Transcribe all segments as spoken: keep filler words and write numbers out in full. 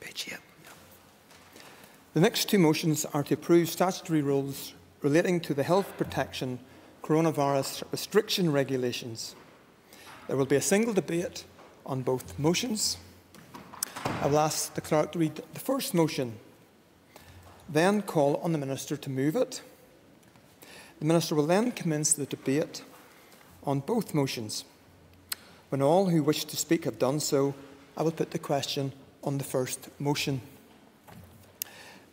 Page eight. The next two motions are to approve statutory rules relating to the Health Protection Coronavirus Restriction Regulations. There will be a single debate on both motions. I will ask the clerk to read the first motion, then call on the Minister to move it. The Minister will then commence the debate on both motions. When all who wish to speak have done so, I will put the question on the first motion.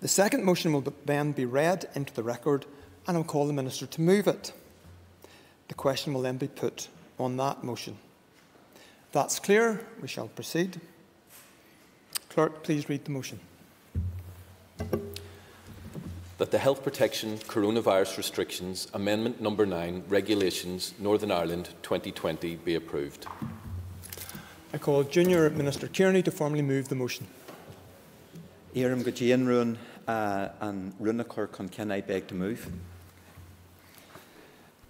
The second motion will then be read into the record and I will call the Minister to move it. The question will then be put on that motion. If that's clear, we shall proceed. Clerk, please read the motion. That the Health Protection Coronavirus Restrictions Amendment No. nine Regulations Northern Ireland twenty twenty be approved. I call Junior Minister Kearney to formally move the motion. Éireann go dtéann rún an rúnachar chun Kenai beg to move.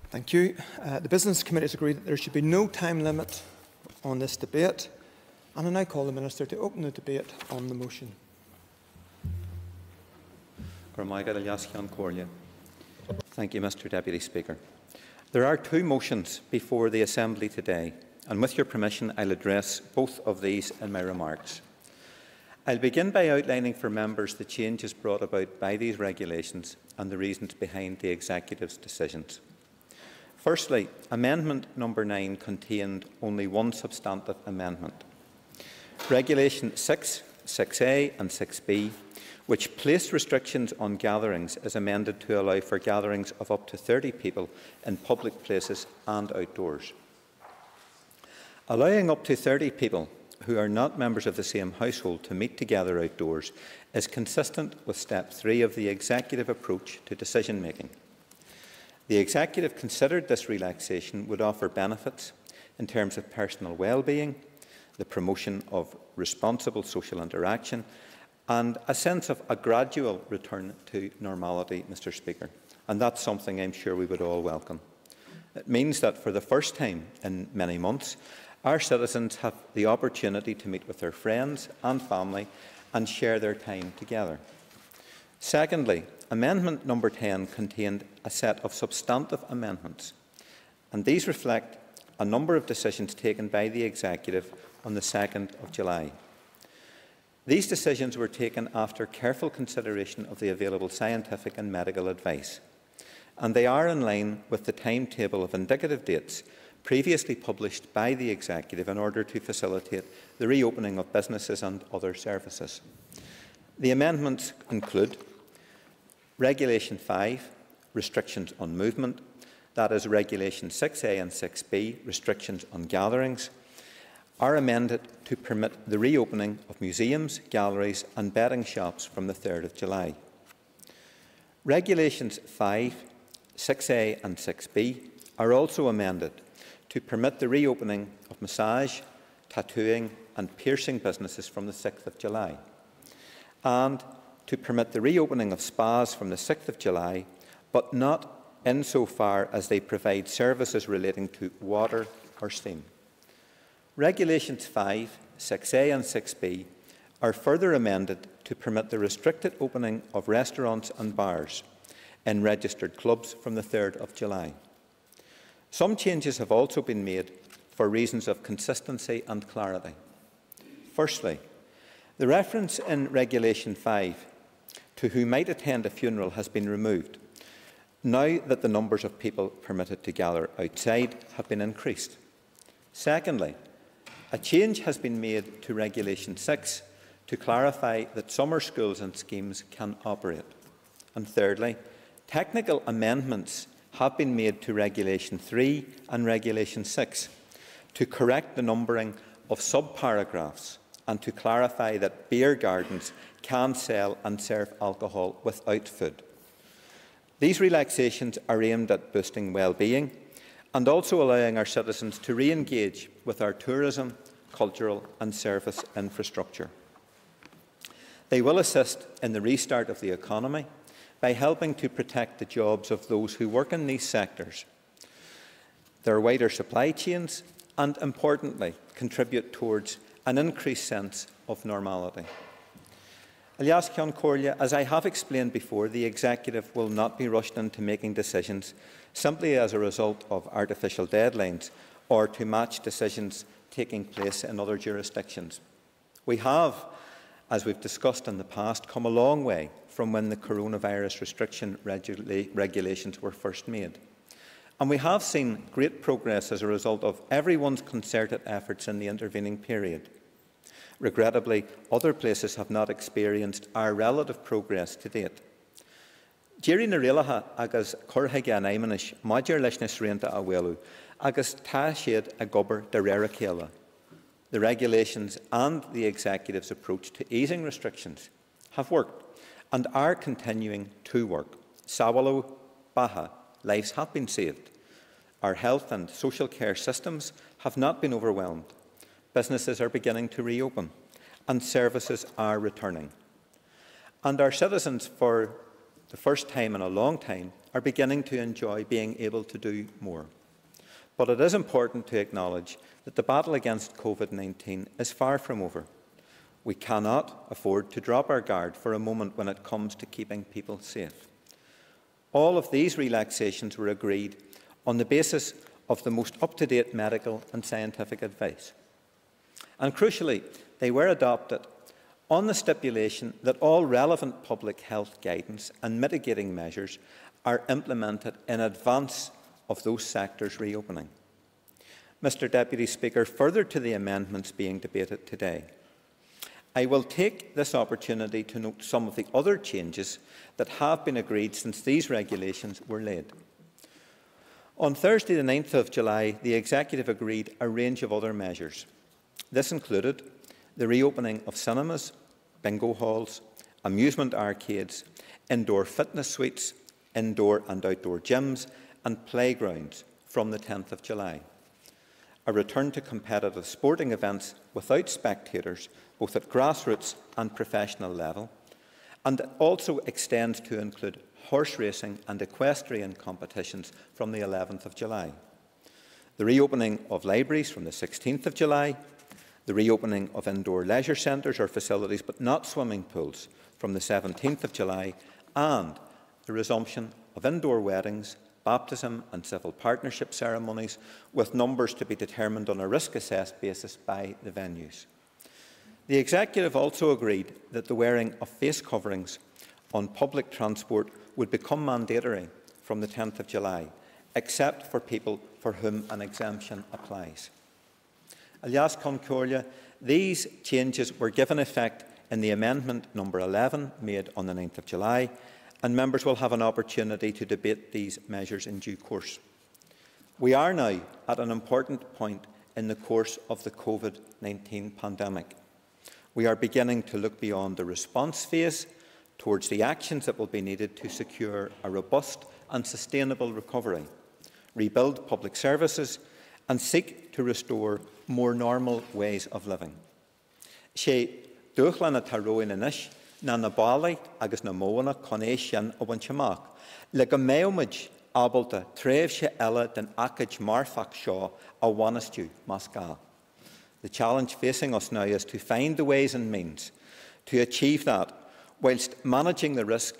Thank you. Uh, the Business Committee has agreed that there should be no time limit on this debate, and I now call the Minister to open the debate on the motion. Thank you, Mister Deputy Speaker. There are two motions before the Assembly today, and with your permission, I'll address both of these in my remarks. I'll begin by outlining for members the changes brought about by these regulations and the reasons behind the Executive's decisions. Firstly, Amendment No. nine contained only one substantive amendment. Regulation six, six A and six B, which placed restrictions on gatherings, is amended to allow for gatherings of up to thirty people in public places and outdoors. Allowing up to thirty people who are not members of the same household to meet together outdoors is consistent with Step three of the Executive approach to decision making. The Executive considered this relaxation would offer benefits in terms of personal well-being, the promotion of responsible social interaction and a sense of a gradual return to normality, Mister Speaker. And that's something I'm sure we would all welcome. It means that for the first time in many months, our citizens have the opportunity to meet with their friends and family and share their time together. Secondly, Amendment No. ten contained a set of substantive amendments, and these reflect a number of decisions taken by the Executive on the second of July. These decisions were taken after careful consideration of the available scientific and medical advice, and they are in line with the timetable of indicative dates previously published by the Executive in order to facilitate the reopening of businesses and other services. The amendments include Regulation five, restrictions on movement, that is Regulation six A and six B, restrictions on gatherings, are amended to permit the reopening of museums, galleries and betting shops from the third of July. Regulations five, six A and six B are also amended to permit the reopening of massage, tattooing and piercing businesses from the sixth of July, and to permit the reopening of spas from the sixth of July, but not insofar as they provide services relating to water or steam. Regulations five, six A and six B are further amended to permit the restricted opening of restaurants and bars in registered clubs from the third of July. Some changes have also been made for reasons of consistency and clarity. Firstly, the reference in Regulation five to who might attend a funeral has been removed, now that the numbers of people permitted to gather outside have been increased. Secondly, a change has been made to Regulation six to clarify that summer schools and schemes can operate. And thirdly, technical amendments have been made to Regulation three and Regulation six to correct the numbering of subparagraphs and to clarify that beer gardens can sell and serve alcohol without food. These relaxations are aimed at boosting well-being and also allowing our citizens to re-engage with our tourism, cultural and service infrastructure. They will assist in the restart of the economy by helping to protect the jobs of those who work in these sectors, their wider supply chains, and importantly, contribute towards an increased sense of normality. Elias Cian Corlia, as I have explained before, the Executive will not be rushed into making decisions simply as a result of artificial deadlines or to match decisions taking place in other jurisdictions. We have, as we've discussed in the past, come a long way from when the coronavirus restriction regula- regulations were first made. And we have seen great progress as a result of everyone's concerted efforts in the intervening period. Regrettably, other places have not experienced our relative progress to date. Jerry Narilaha agus Corhaga and Imanish, Major Lishnis Renta Awelu, agus Tashed Agubber Dererakela. The regulations and the Executive's approach to easing restrictions have worked and are continuing to work. Sawalo, Baha, lives have been saved. Our health and social care systems have not been overwhelmed. Businesses are beginning to reopen and services are returning. And our citizens, for the first time in a long time, are beginning to enjoy being able to do more. But it is important to acknowledge that the battle against COVID nineteen is far from over. We cannot afford to drop our guard for a moment when it comes to keeping people safe. All of these relaxations were agreed on the basis of the most up-to-date medical and scientific advice. And crucially, they were adopted on the stipulation that all relevant public health guidance and mitigating measures are implemented in advance of those sectors reopening. Mister Deputy Speaker, further to the amendments being debated today, I will take this opportunity to note some of the other changes that have been agreed since these regulations were laid. On Thursday, the ninth of July, the Executive agreed a range of other measures. This included the reopening of cinemas, bingo halls, amusement arcades, indoor fitness suites, indoor and outdoor gyms and playgrounds from the tenth of July, a return to competitive sporting events without spectators, both at grassroots and professional level, and it also extends to include horse racing and equestrian competitions from the eleventh of July, the reopening of libraries from the sixteenth of July, the reopening of indoor leisure centres or facilities but not swimming pools from the seventeenth of July, and the resumption of indoor weddings, baptism and civil partnership ceremonies with numbers to be determined on a risk-assessed basis by the venues. The Executive also agreed that the wearing of face coverings on public transport would become mandatory from the tenth of July, except for people for whom an exemption applies. Elias Cian Corlia, these changes were given effect in the amendment number eleven made on the ninth of July, and members will have an opportunity to debate these measures in due course. We are now at an important point in the course of the COVID nineteen pandemic. We are beginning to look beyond the response phase towards the actions that will be needed to secure a robust and sustainable recovery, rebuild public services, and seek to restore more normal ways of living. She duchlan a taroin inish, na nabali agus na moana conishan obanchamak, legameomaj abalta trevshe ella den akaj marfak shaw awanastu mascal. The challenge facing us now is to find the ways and means to achieve that whilst managing the risk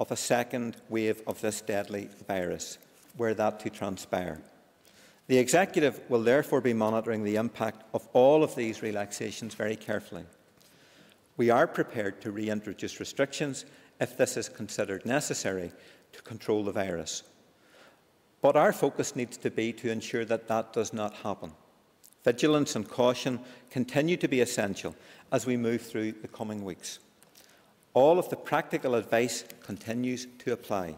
of a second wave of this deadly virus, were that to transpire. The Executive will therefore be monitoring the impact of all of these relaxations very carefully. We are prepared to reintroduce restrictions if this is considered necessary to control the virus. But our focus needs to be to ensure that that does not happen. Vigilance and caution continue to be essential as we move through the coming weeks. All of the practical advice continues to apply.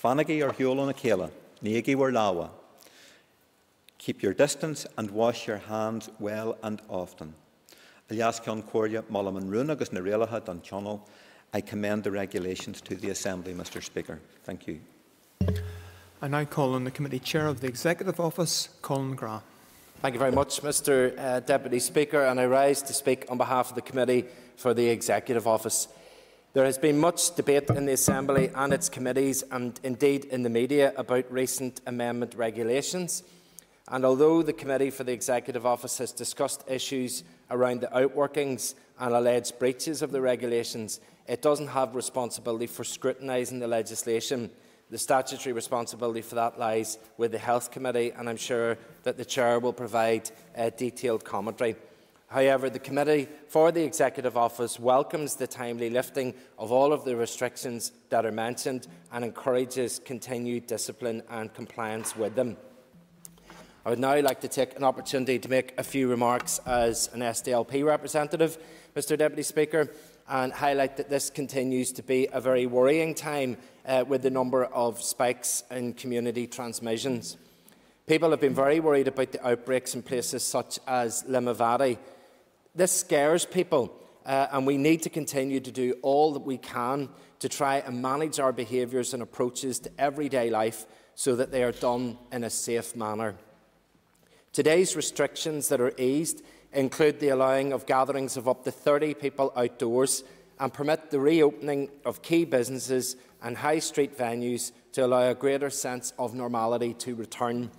Fanagi or Huolon Akela, Niegi Warlawa. Keep your distance and wash your hands well and often. Elias Cian Corlia, Malaman Runa, agus Narelaha Danchonal. I commend the regulations to the Assembly, Mister Speaker. Thank you. I now call on the Committee Chair of the Executive Office, Colin Graa. Thank you very much, Mister Uh, Deputy Speaker, and I rise to speak on behalf of the Committee for the Executive Office. There has been much debate in the Assembly and its committees, and indeed in the media, about recent amendment regulations. And although the Committee for the Executive Office has discussed issues around the outworkings and alleged breaches of the regulations, it doesn't have responsibility for scrutinising the legislation. The statutory responsibility for that lies with the Health Committee, and I'm sure that the Chair will provide uh, detailed commentary. However, the Committee for the Executive Office welcomes the timely lifting of all of the restrictions that are mentioned and encourages continued discipline and compliance with them. I would now like to take an opportunity to make a few remarks as an S D L P representative, Mister Deputy Speaker, and highlight that this continues to be a very worrying time uh, with the number of spikes in community transmissions. People have been very worried about the outbreaks in places such as Limavady. This scares people, uh, and we need to continue to do all that we can to try and manage our behaviours and approaches to everyday life so that they are done in a safe manner. Today's restrictions that are eased include the allowing of gatherings of up to thirty people outdoors and permit the reopening of key businesses and high street venues to allow a greater sense of normality to return.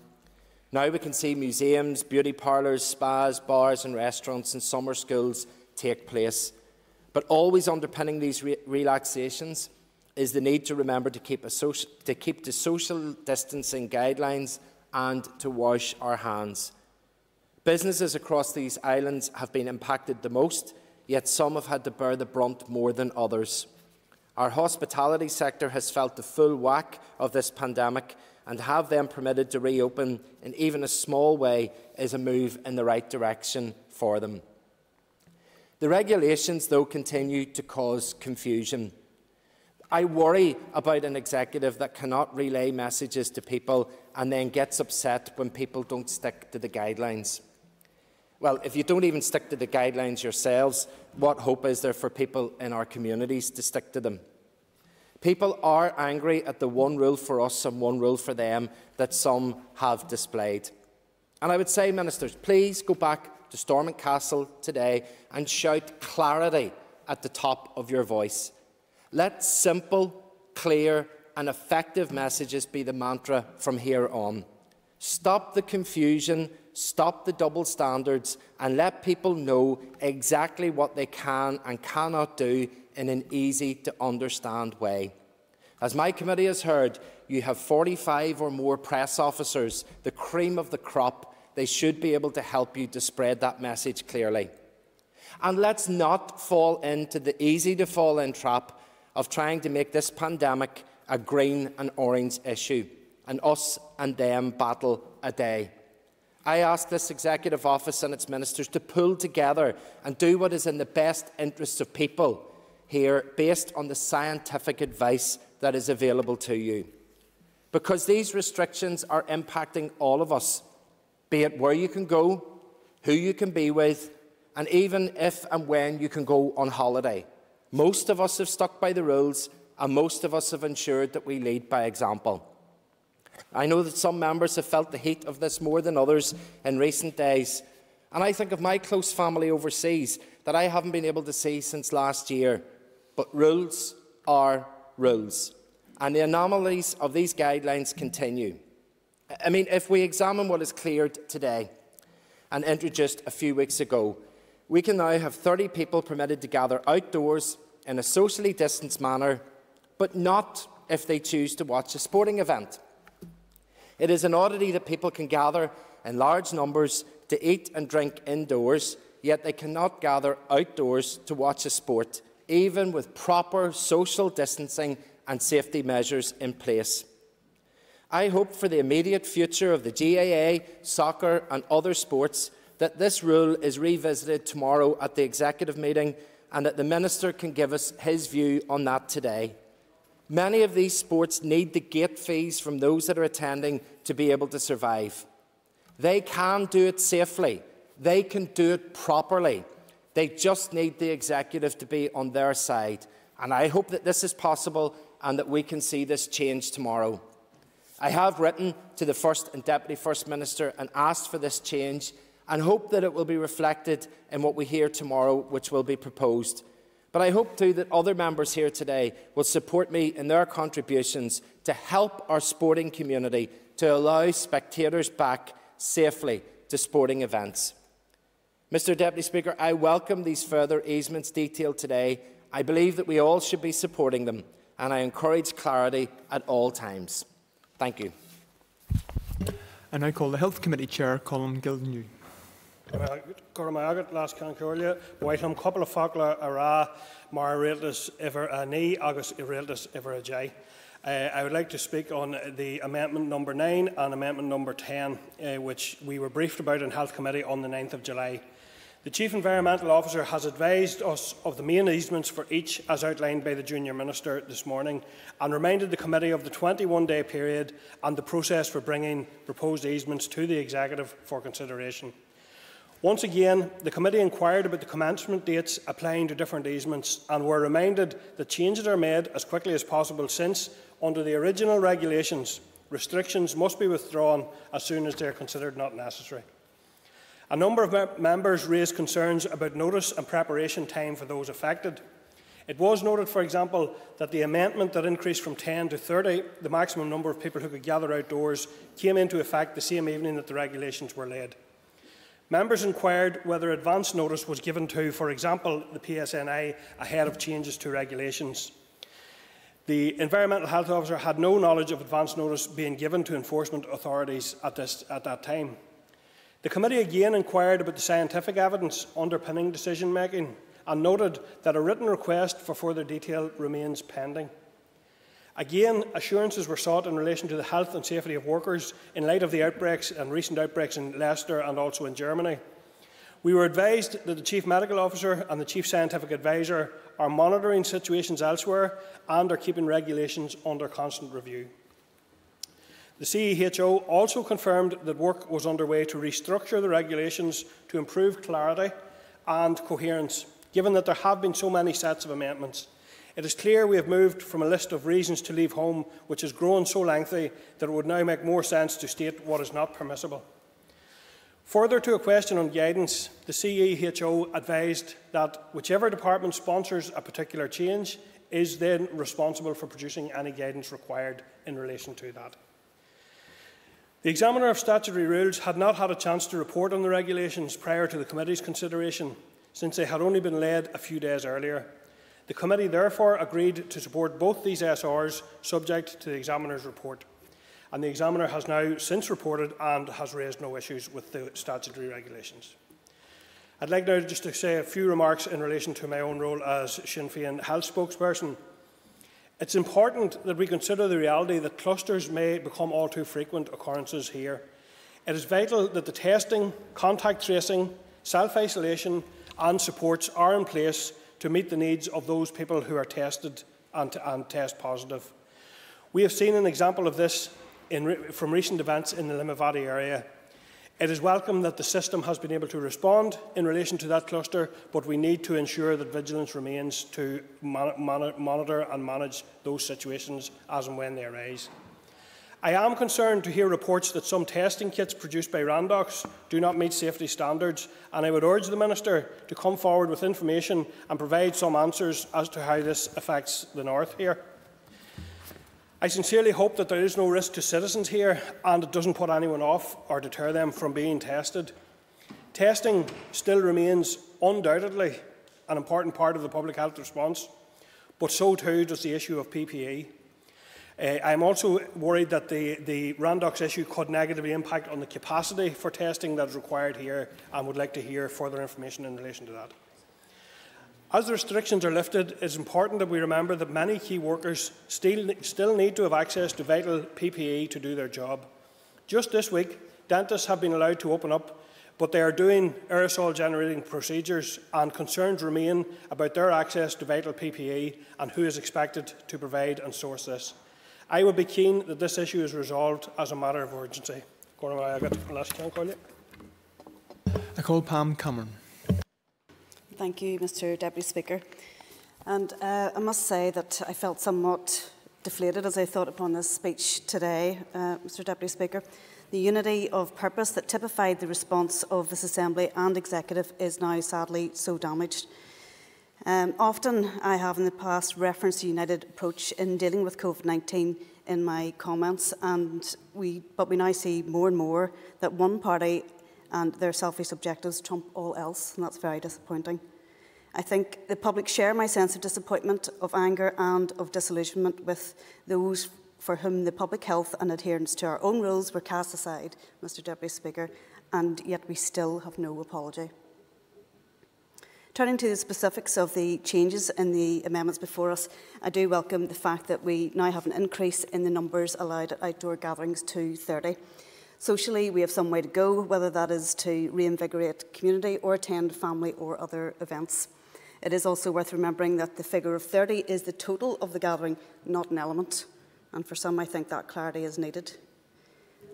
Now we can see museums, beauty parlours, spas, bars and restaurants and summer schools take place. But always underpinning these re relaxations is the need to remember to keep, a social, to keep the social distancing guidelines and to wash our hands. Businesses across these islands have been impacted the most, yet some have had to bear the brunt more than others. Our hospitality sector has felt the full whack of this pandemic, and to have them permitted to reopen in even a small way is a move in the right direction for them. The regulations, though, continue to cause confusion. I worry about an executive that cannot relay messages to people and then gets upset when people don't stick to the guidelines. Well, if you don't even stick to the guidelines yourselves, what hope is there for people in our communities to stick to them? People are angry at the one rule for us and one rule for them that some have displayed. And I would say, Ministers, please go back to Stormont Castle today and shout clarity at the top of your voice. Let simple, clear and effective messages be the mantra from here on. Stop the confusion, stop the double standards, and let people know exactly what they can and cannot do in an easy-to-understand way. As my committee has heard, you have forty-five or more press officers, the cream of the crop. They should be able to help you to spread that message clearly. And let's not fall into the easy-to-fall-in trap of trying to make this pandemic a green and orange issue, an us and them battle a day. I ask this Executive Office and its Ministers to pull together and do what is in the best interests of people here, based on the scientific advice that is available to you. Because these restrictions are impacting all of us, be it where you can go, who you can be with, and even if and when you can go on holiday. Most of us have stuck by the rules, and most of us have ensured that we lead by example. I know that some members have felt the heat of this more than others in recent days, and I think of my close family overseas that I haven't been able to see since last year. But rules are rules, and the anomalies of these guidelines continue. I mean, if we examine what is cleared today and introduced a few weeks ago, we can now have thirty people permitted to gather outdoors in a socially distanced manner, but not if they choose to watch a sporting event. It is an oddity that people can gather in large numbers to eat and drink indoors, yet they cannot gather outdoors to watch a sport, even with proper social distancing and safety measures in place. I hope for the immediate future of the G A A, soccer and other sports that this rule is revisited tomorrow at the executive meeting and that the Minister can give us his view on that today. Many of these sports need the gate fees from those that are attending to be able to survive. They can do it safely. They can do it properly. They just need the executive to be on their side. And I hope that this is possible and that we can see this change tomorrow. I have written to the First and Deputy First Minister and asked for this change and hope that it will be reflected in what we hear tomorrow, which will be proposed. But I hope too that other members here today will support me in their contributions to help our sporting community to allow spectators back safely to sporting events. Mister Deputy Speaker, I welcome these further easements detailed today. I believe that we all should be supporting them, and I encourage clarity at all times. Thank you. I now call the Health Committee Chair, Colin Gildernew. Gormagat, last Concordia, Whiteham, couple of Fakla, Ara, Mar Realtus, Ever Ani, August Realtus, Ever Ajay. I would like to speak on the amendment number nine and amendment number ten, uh, which we were briefed about in Health Committee on the ninth of July. The Chief Environmental Officer has advised us of the main easements for each, as outlined by the Junior Minister this morning, and reminded the Committee of the twenty-one day period and the process for bringing proposed easements to the Executive for consideration. Once again, the Committee inquired about the commencement dates applying to different easements and were reminded that changes are made as quickly as possible since, under the original regulations, restrictions must be withdrawn as soon as they are considered not necessary. A number of members raised concerns about notice and preparation time for those affected. It was noted, for example, that the amendment that increased from ten to thirty, the maximum number of people who could gather outdoors, came into effect the same evening that the regulations were laid. Members inquired whether advance notice was given to, for example, the P S N I ahead of changes to regulations. The Environmental Health Officer had no knowledge of advance notice being given to enforcement authorities at, this, at that time. The Committee again inquired about the scientific evidence underpinning decision-making and noted that a written request for further detail remains pending. Again, assurances were sought in relation to the health and safety of workers in light of the outbreaks and recent outbreaks in Leicester and also in Germany. We were advised that the Chief Medical Officer and the Chief Scientific Advisor are monitoring situations elsewhere and are keeping regulations under constant review. The C E H O also confirmed that work was underway to restructure the regulations to improve clarity and coherence, given that there have been so many sets of amendments. It is clear we have moved from a list of reasons to leave home, which has grown so lengthy that it would now make more sense to state what is not permissible. Further to a question on guidance, the C E H O advised that whichever department sponsors a particular change is then responsible for producing any guidance required in relation to that. The Examiner of Statutory Rules had not had a chance to report on the regulations prior to the Committee's consideration, since they had only been laid a few days earlier. The Committee therefore agreed to support both these S Rs, subject to the Examiner's report. And the Examiner has now since reported and has raised no issues with the statutory regulations. I'd like now just to say a few remarks in relation to my own role as Sinn Féin Health Spokesperson. It's important that we consider the reality that clusters may become all too frequent occurrences here. It is vital that the testing, contact tracing, self-isolation and supports are in place to meet the needs of those people who are tested and, and test positive. We have seen an example of this in re from recent events in the Limavady area. It is welcome that the system has been able to respond in relation to that cluster, but we need to ensure that vigilance remains to mon mon monitor and manage those situations as and when they arise. I am concerned to hear reports that some testing kits produced by Randox do not meet safety standards, and I would urge the Minister to come forward with information and provide some answers as to how this affects the North here. I sincerely hope that there is no risk to citizens here and it doesn't put anyone off or deter them from being tested. Testing still remains undoubtedly an important part of the public health response, but so too does the issue of P P E. Uh, I am also worried that the, the Randox issue could negatively impact on the capacity for testing that is required here, and would like to hear further information in relation to that. As the restrictions are lifted, it is important that we remember that many key workers still, still need to have access to vital P P E to do their job. Just this week, dentists have been allowed to open up, but they are doing aerosol-generating procedures, and concerns remain about their access to vital P P E and who is expected to provide and source this. I would be keen that this issue is resolved as a matter of urgency. I call Pam Cameron. Thank you, Mister Deputy Speaker. And uh, I must say that I felt somewhat deflated as I thought upon this speech today, uh, Mister Deputy Speaker. The unity of purpose that typified the response of this Assembly and Executive is now sadly so damaged. Um, often I have in the past referenced the united approach in dealing with COVID nineteen in my comments, and we, but we now see more and more that one party and their selfish objectives trump all else, and that's very disappointing. I think the public share my sense of disappointment, of anger and of disillusionment with those for whom the public health and adherence to our own rules were cast aside, Mister Deputy Speaker, and yet we still have no apology. Turning to the specifics of the changes in the amendments before us, I do welcome the fact that we now have an increase in the numbers allowed at outdoor gatherings to thirty. Socially, we have some way to go, whether that is to reinvigorate community or attend family or other events. It is also worth remembering that the figure of thirty is the total of the gathering, not an element, and for some I think that clarity is needed.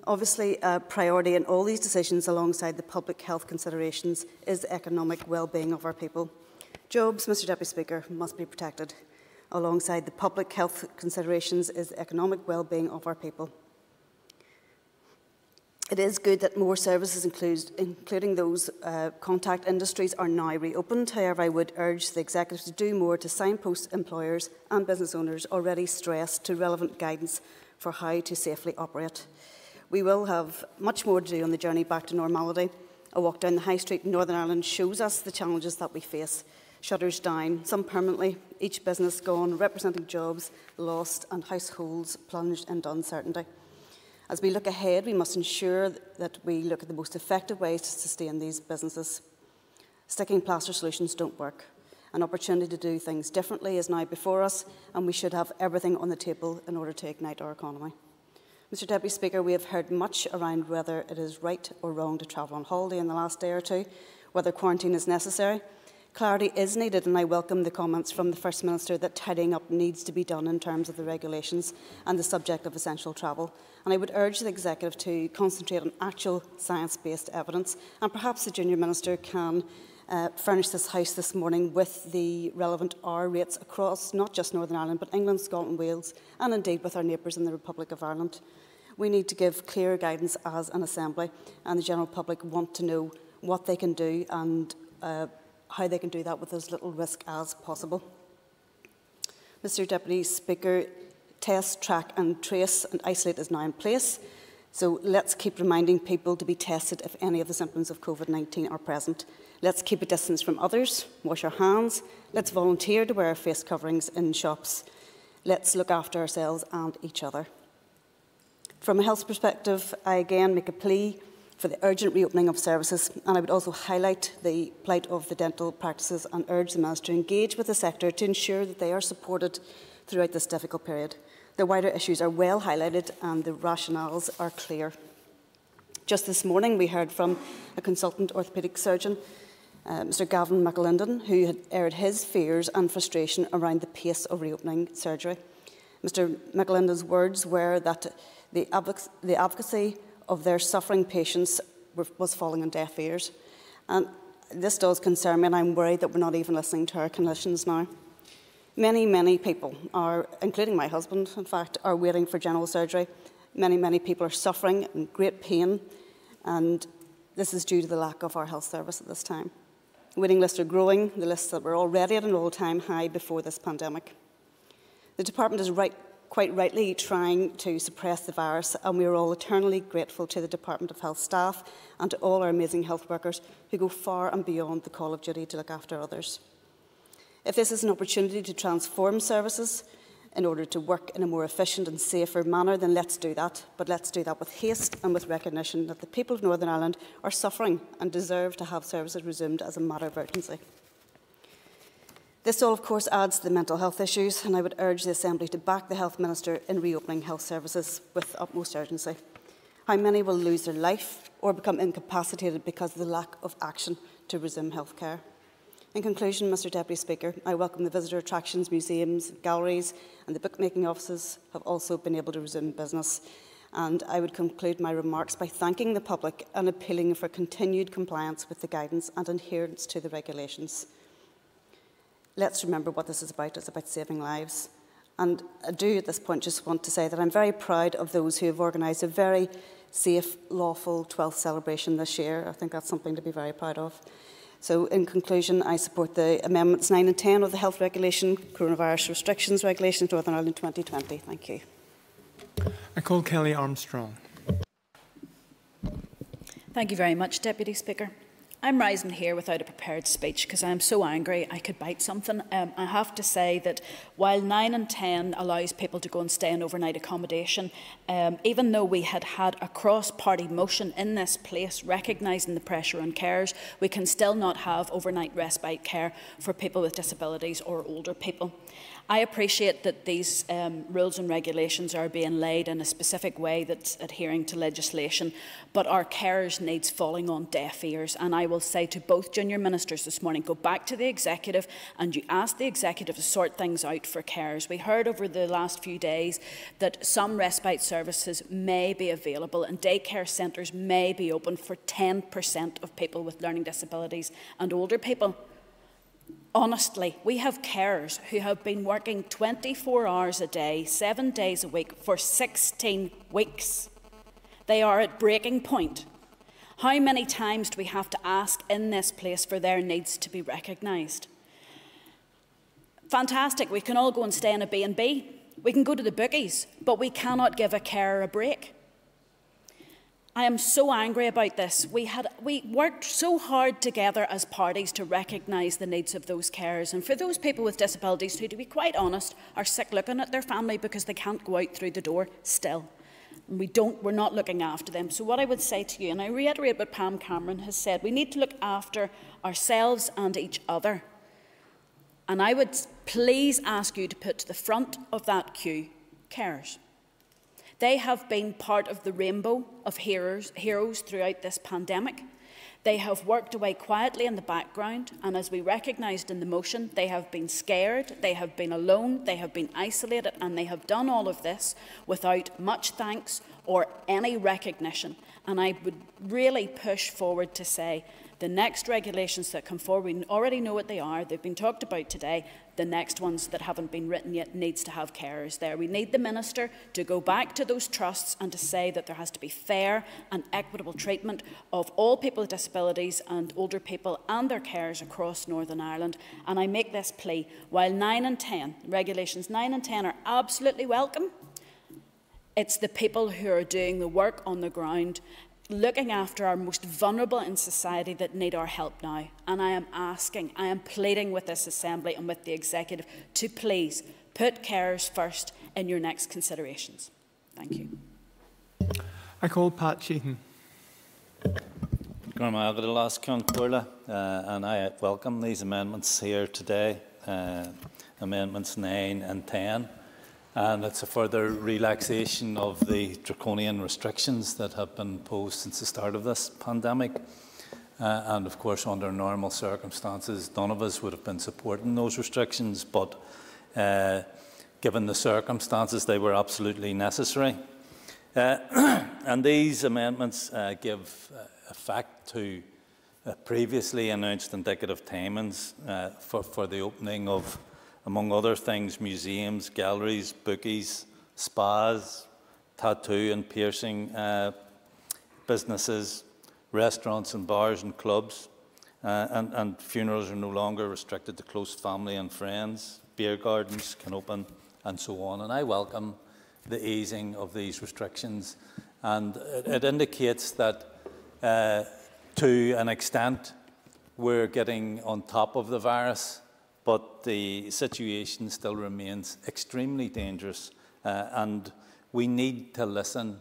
Obviously, a priority in all these decisions alongside the public health considerations is the economic well-being of our people. Jobs, Mister Deputy Speaker, must be protected. Alongside the public health considerations is the economic well-being of our people. It is good that more services, include, including those uh, contact industries, are now reopened. However, I would urge the Executive to do more to signpost employers and business owners already stressed to relevant guidance for how to safely operate. We will have much more to do on the journey back to normality. A walk down the high street in Northern Ireland shows us the challenges that we face. Shutters down, some permanently, each business gone, representing jobs lost and households plunged into uncertainty. As we look ahead, we must ensure that we look at the most effective ways to sustain these businesses. Sticking plaster solutions don't work. An opportunity to do things differently is now before us, and we should have everything on the table in order to ignite our economy. Mister Deputy Speaker, we have heard much around whether it is right or wrong to travel on holiday in the last day or two, whether quarantine is necessary. Clarity is needed, and I welcome the comments from the First Minister that tidying up needs to be done in terms of the regulations and the subject of essential travel. And I would urge the Executive to concentrate on actual science-based evidence, and perhaps the Junior Minister can uh, furnish this House this morning with the relevant R rates across not just Northern Ireland, but England, Scotland, Wales, and indeed with our neighbours in the Republic of Ireland. We need to give clear guidance as an Assembly, and the general public want to know what they can do and uh, how they can do that with as little risk as possible. Mister Deputy Speaker, test, track and trace and isolate is now in place, so let's keep reminding people to be tested if any of the symptoms of COVID nineteen are present. Let's keep a distance from others, wash our hands, let's volunteer to wear face coverings in shops, let's look after ourselves and each other. From a health perspective, I again make a plea for the urgent reopening of services, and I would also highlight the plight of the dental practices and urge the Minister to engage with the sector to ensure that they are supported throughout this difficult period. The wider issues are well highlighted and the rationales are clear. Just this morning we heard from a consultant orthopaedic surgeon, uh, Mister Gavin MacAlinden, who had aired his fears and frustration around the pace of reopening surgery. Mister MacAlinden's words were that the advocacy of their suffering patients was falling on deaf ears. And this does concern me, and I'm worried that we're not even listening to our clinicians now. Many, many people are, including my husband, in fact, are waiting for general surgery. Many, many people are suffering in great pain, and this is due to the lack of our health service at this time. Waiting lists are growing, the lists that were already at an all-time high before this pandemic. The department is right quite rightly trying to suppress the virus, and we are all eternally grateful to the Department of Health staff and to all our amazing health workers who go far and beyond the call of duty to look after others. If this is an opportunity to transform services in order to work in a more efficient and safer manner, then let's do that, but let's do that with haste and with recognition that the people of Northern Ireland are suffering and deserve to have services resumed as a matter of urgency. This all, of course, adds to the mental health issues, and I would urge the Assembly to back the Health Minister in reopening health services with utmost urgency. How many will lose their life or become incapacitated because of the lack of action to resume health care? In conclusion, Mister Deputy Speaker, I welcome the visitor attractions, museums, galleries and the bookmaking offices have also been able to resume business. And I would conclude my remarks by thanking the public and appealing for continued compliance with the guidance and adherence to the regulations. Let's remember what this is about. It's about saving lives. And I do at this point just want to say that I'm very proud of those who have organised a very safe, lawful twelfth celebration this year. I think that's something to be very proud of. So in conclusion, I support the amendments nine and ten of the Health Regulation, Coronavirus Restrictions Regulations Northern Ireland twenty twenty. Thank you. I call Kelly Armstrong. Thank you very much, Deputy Speaker. I'm rising here without a prepared speech because I'm so angry I could bite something. Um, I have to say that while nine and ten allows people to go and stay in overnight accommodation, um, even though we had had a cross-party motion in this place recognising the pressure on carers, we can still not have overnight respite care for people with disabilities or older people. I appreciate that these um, rules and regulations are being laid in a specific way that's adhering to legislation, but our carers' needs falling on deaf ears. And I will say to both junior ministers this morning, go back to the executive and you ask the executive to sort things out for carers. We heard over the last few days that some respite services may be available and daycare centres may be open for ten percent of people with learning disabilities and older people. Honestly, we have carers who have been working twenty-four hours a day, seven days a week for sixteen weeks. They are at breaking point. How many times do we have to ask in this place for their needs to be recognised? Fantastic, we can all go and stay in a B and B. We can go to the bookies, but we cannot give a carer a break. I am so angry about this. We, had, we worked so hard together as parties to recognise the needs of those carers, and for those people with disabilities who, to be quite honest, are sick looking at their family because they can't go out through the door still. And we don't, we're not looking after them. So what I would say to you, and I reiterate what Pam Cameron has said, we need to look after ourselves and each other. And I would please ask you to put to the front of that queue carers. They have been part of the rainbow of heroes, heroes throughout this pandemic. They have worked away quietly in the background, and as we recognised in the motion, they have been scared, they have been alone, they have been isolated, and they have done all of this without much thanks or any recognition. And I would really push forward to say the next regulations that come forward, we already know what they are, they've been talked about today. The next ones that haven't been written yet needs to have carers there. We need the Minister to go back to those trusts and to say that there has to be fair and equitable treatment of all people with disabilities and older people and their carers across Northern Ireland. And I make this plea, while nine and ten, regulations nine and ten are absolutely welcome, it's the people who are doing the work on the ground, looking after our most vulnerable in society that need our help now. And I am asking, I am pleading with this Assembly and with the Executive to please put carers first in your next considerations. Thank you. I call Pat Sheehan. Uh, and I welcome these amendments here today, uh, amendments nine and ten. And it's a further relaxation of the draconian restrictions that have been imposed since the start of this pandemic. Uh, and of course, under normal circumstances, none of us would have been supporting those restrictions, but uh, given the circumstances, they were absolutely necessary. Uh, and these amendments uh, give effect to uh, previously announced indicative timings uh, for, for the opening of, among other things, museums, galleries, bookies, spas, tattoo and piercing uh, businesses, restaurants and bars and clubs, uh, and, and funerals are no longer restricted to close family and friends, beer gardens can open and so on. And I welcome the easing of these restrictions, and it, it indicates that uh, to an extent we're getting on top of the virus, but the situation still remains extremely dangerous, uh, and we need to listen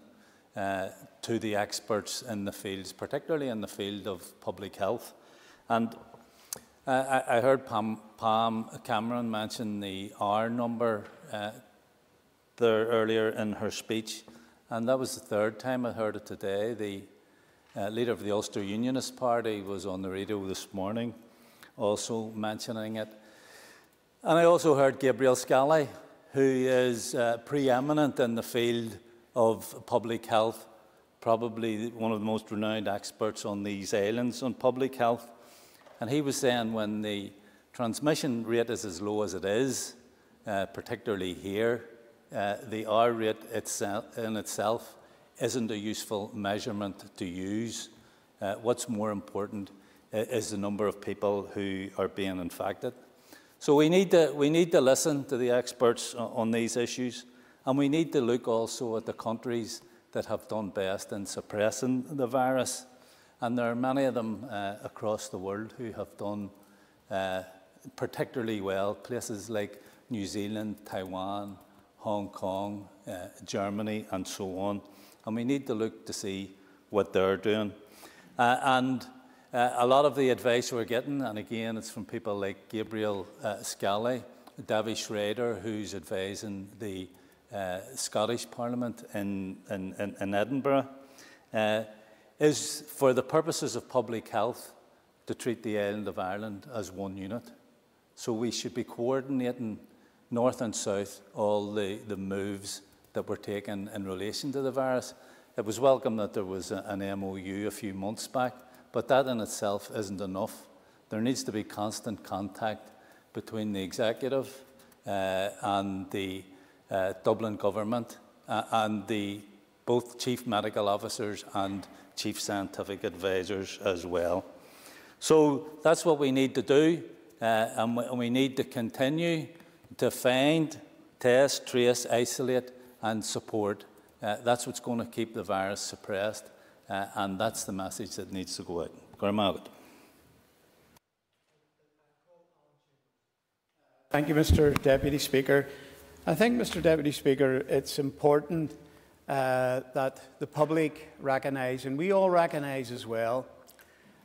uh, to the experts in the fields, particularly in the field of public health. And uh, I, I heard Pam, Pam Cameron mention the R number uh, there earlier in her speech, and that was the third time I heard it today. The uh, leader of the Ulster Unionist Party was on the radio this morning also mentioning it. And I also heard Gabriel Scally, who is uh, preeminent in the field of public health, probably one of the most renowned experts on these islands on public health. And he was saying when the transmission rate is as low as it is, uh, particularly here, uh, the R rate itself in itself isn't a useful measurement to use. Uh, what's more important is the number of people who are being infected. So we need, to, we need to listen to the experts on these issues, and we need to look also at the countries that have done best in suppressing the virus. And there are many of them uh, across the world who have done uh, particularly well, places like New Zealand, Taiwan, Hong Kong, uh, Germany, and so on. And we need to look to see what they're doing. Uh, and uh, a lot of the advice we're getting, and again, it's from people like Gabriel uh, Scally, Davy Schrader, who's advising the uh, Scottish Parliament in, in, in, in Edinburgh, uh, is for the purposes of public health to treat the island of Ireland as one unit. So we should be coordinating north and south all the, the moves that were taken in relation to the virus. It was welcome that there was a, an M O U a few months back, but that in itself isn't enough. There needs to be constant contact between the executive uh, and the uh, Dublin government uh, and the both chief medical officers and chief scientific advisors as well. So that's what we need to do, uh, and, we, and we need to continue to find, test, trace, isolate and support. Uh, that's what's going to keep the virus suppressed, uh, and that's the message that needs to go out. Garmagat. Thank you, Mister Deputy Speaker. I think, Mister Deputy Speaker, it's important uh, that the public recognise, and we all recognise as well,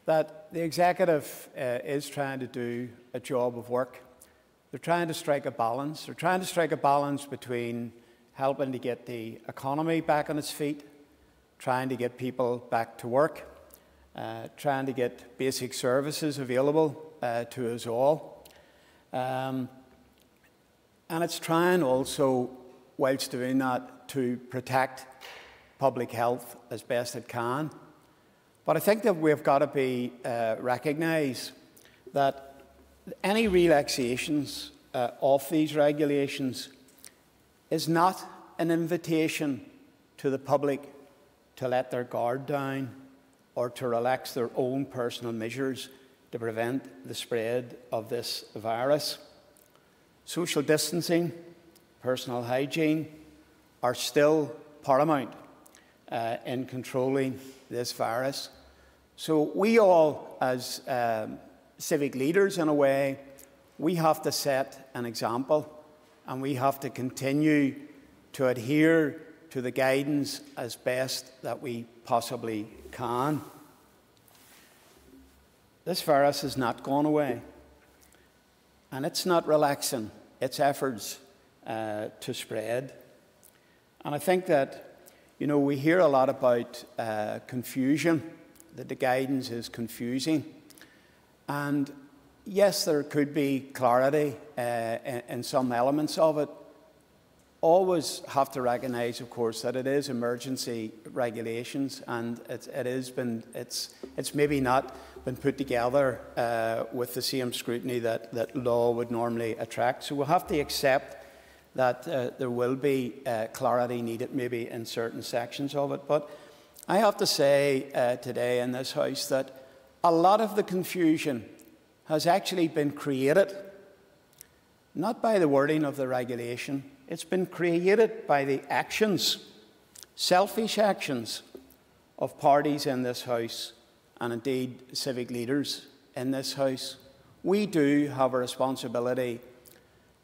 that the executive uh, is trying to do a job of work. They're trying to strike a balance. They're trying to strike a balance between helping to get the economy back on its feet, trying to get people back to work, uh, trying to get basic services available uh, to us all. Um, and it's trying also, whilst doing that, to protect public health as best it can. But I think that we've got to be uh, recognise that any relaxations uh, of these regulations is not an invitation to the public to let their guard down or to relax their own personal measures to prevent the spread of this virus. Social distancing, personal hygiene are still paramount uh, in controlling this virus. So we all, as um, civic leaders in a way, we have to set an example, and we have to continue to adhere to the guidance as best that we possibly can. This virus has not gone away, and it's not relaxing its efforts uh, to spread. And I think that, you know, we hear a lot about uh, confusion, that the guidance is confusing. And yes, there could be clarity uh, in some elements of it. Always have to recognise, of course, that it is emergency regulations, and it's, it has been, it's, it's maybe not been put together uh, with the same scrutiny that, that law would normally attract. So we'll have to accept that uh, there will be uh, clarity needed maybe in certain sections of it. But I have to say uh, today in this House that a lot of the confusion has actually been created, not by the wording of the regulation. It's been created by the actions, selfish actions, of parties in this House and indeed civic leaders in this House. We do have a responsibility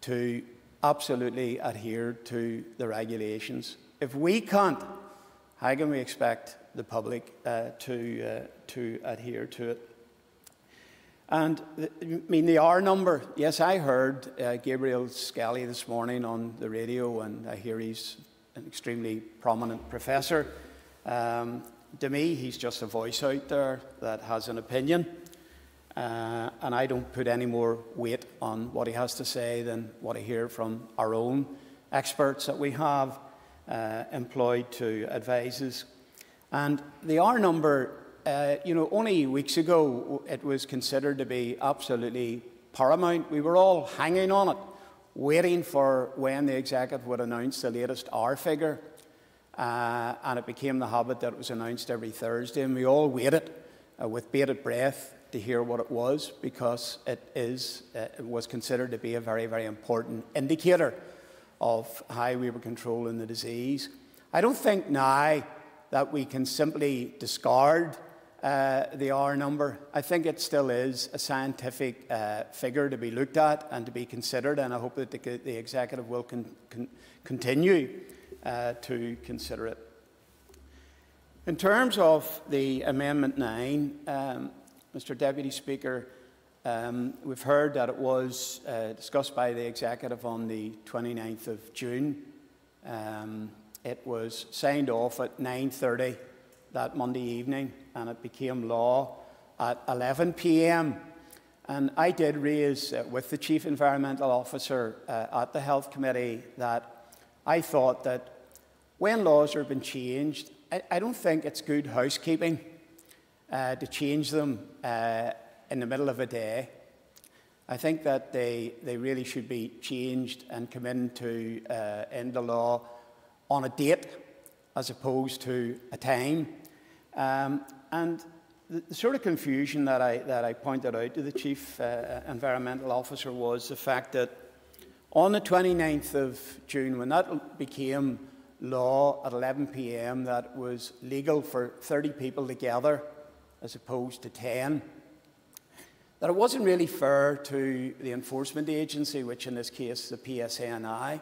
to absolutely adhere to the regulations. If we can't, how can we expect the public uh, to, uh, to adhere to it? And, I mean, the R number, yes, I heard uh, Gabriel Scally this morning on the radio, and I hear he's an extremely prominent professor. Um, to me, he's just a voice out there that has an opinion, uh, and I don't put any more weight on what he has to say than what I hear from our own experts that we have uh, employed to advise us. And the R number, Uh, you know, only weeks ago it was considered to be absolutely paramount. We were all hanging on it, waiting for when the executive would announce the latest R figure, uh, and it became the habit that it was announced every Thursday, and we all waited uh, with bated breath to hear what it was, because it is, uh, it was considered to be a very, very important indicator of how we were controlling the disease. I don't think now that we can simply discard uh, the R number. I think it still is a scientific uh, figure to be looked at and to be considered, and I hope that the, the Executive will con con continue uh, to consider it. In terms of the Amendment nine, um, Mister Deputy Speaker, um, we've heard that it was uh, discussed by the Executive on the twenty-ninth of June. Um, it was signed off at nine thirty that Monday evening, and it became law at eleven p m And I did raise uh, with the Chief Environmental Officer uh, at the Health Committee that I thought that when laws have been changed, I don't think it's good housekeeping uh, to change them uh, in the middle of a day. I think that they, they really should be changed and come into uh, into law on a date as opposed to a time. Um, and the, the sort of confusion that I, that I pointed out to the Chief uh, Environmental Officer was the fact that on the twenty-ninth of June, when that became law at eleven p m that was legal for thirty people to gather as opposed to ten, that it wasn't really fair to the enforcement agency, which in this case the P S N I,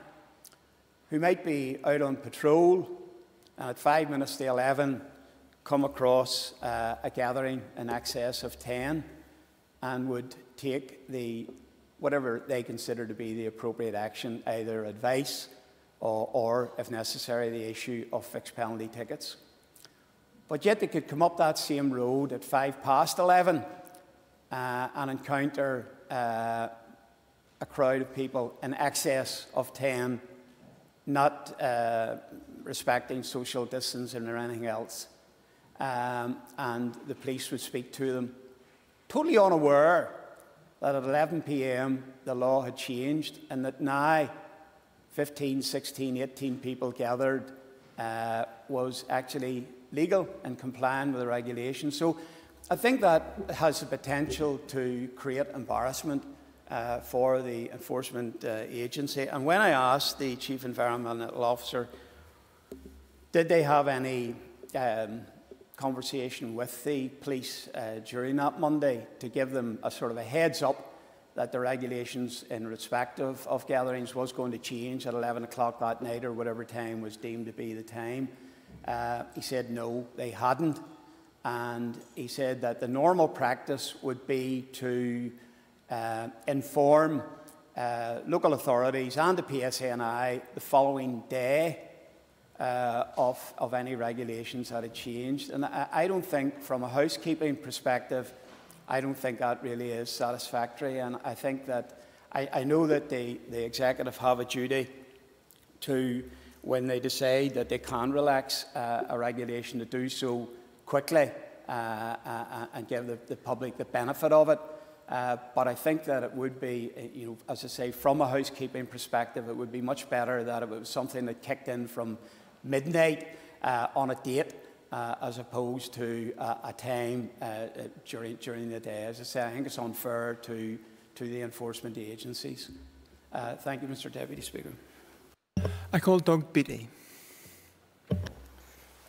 who might be out on patrol and at five minutes to eleven come across uh, a gathering in excess of ten and would take the, whatever they consider to be the appropriate action, either advice Or, or, if necessary, the issue of fixed penalty tickets. But yet they could come up that same road at five past eleven uh, and encounter uh, a crowd of people in excess of ten, not uh, respecting social distancing or anything else. Um, and the police would speak to them, totally unaware that at eleven p m the law had changed and that now fifteen, sixteen, eighteen people gathered uh, was actually legal and compliant with the regulations. So I think that has the potential to create embarrassment uh, for the enforcement uh, agency. And when I asked the Chief Environmental Officer, did they have any um, conversation with the police uh, during that Monday to give them a sort of a heads up that the regulations in respect of, of gatherings was going to change at eleven o'clock that night or whatever time was deemed to be the time. Uh, he said no, they hadn't. And he said that the normal practice would be to uh, inform uh, local authorities and the P S N I the following day uh, of, of any regulations that had changed. And I, I don't think, from a housekeeping perspective, I don't think that really is satisfactory, and I think that I, I know that the, the Executive have a duty to, when they decide that they can relax uh, a regulation, to do so quickly uh, uh, and give the, the public the benefit of it. Uh, but I think that it would be, you know, as I say, from a housekeeping perspective, it would be much better that it was something that kicked in from midnight uh, on a date, Uh, as opposed to uh, a time uh, during, during the day. As I say, I think it's unfair to, to the enforcement agencies. Uh, thank you, Mister Deputy Speaker. I call Doug Beattie.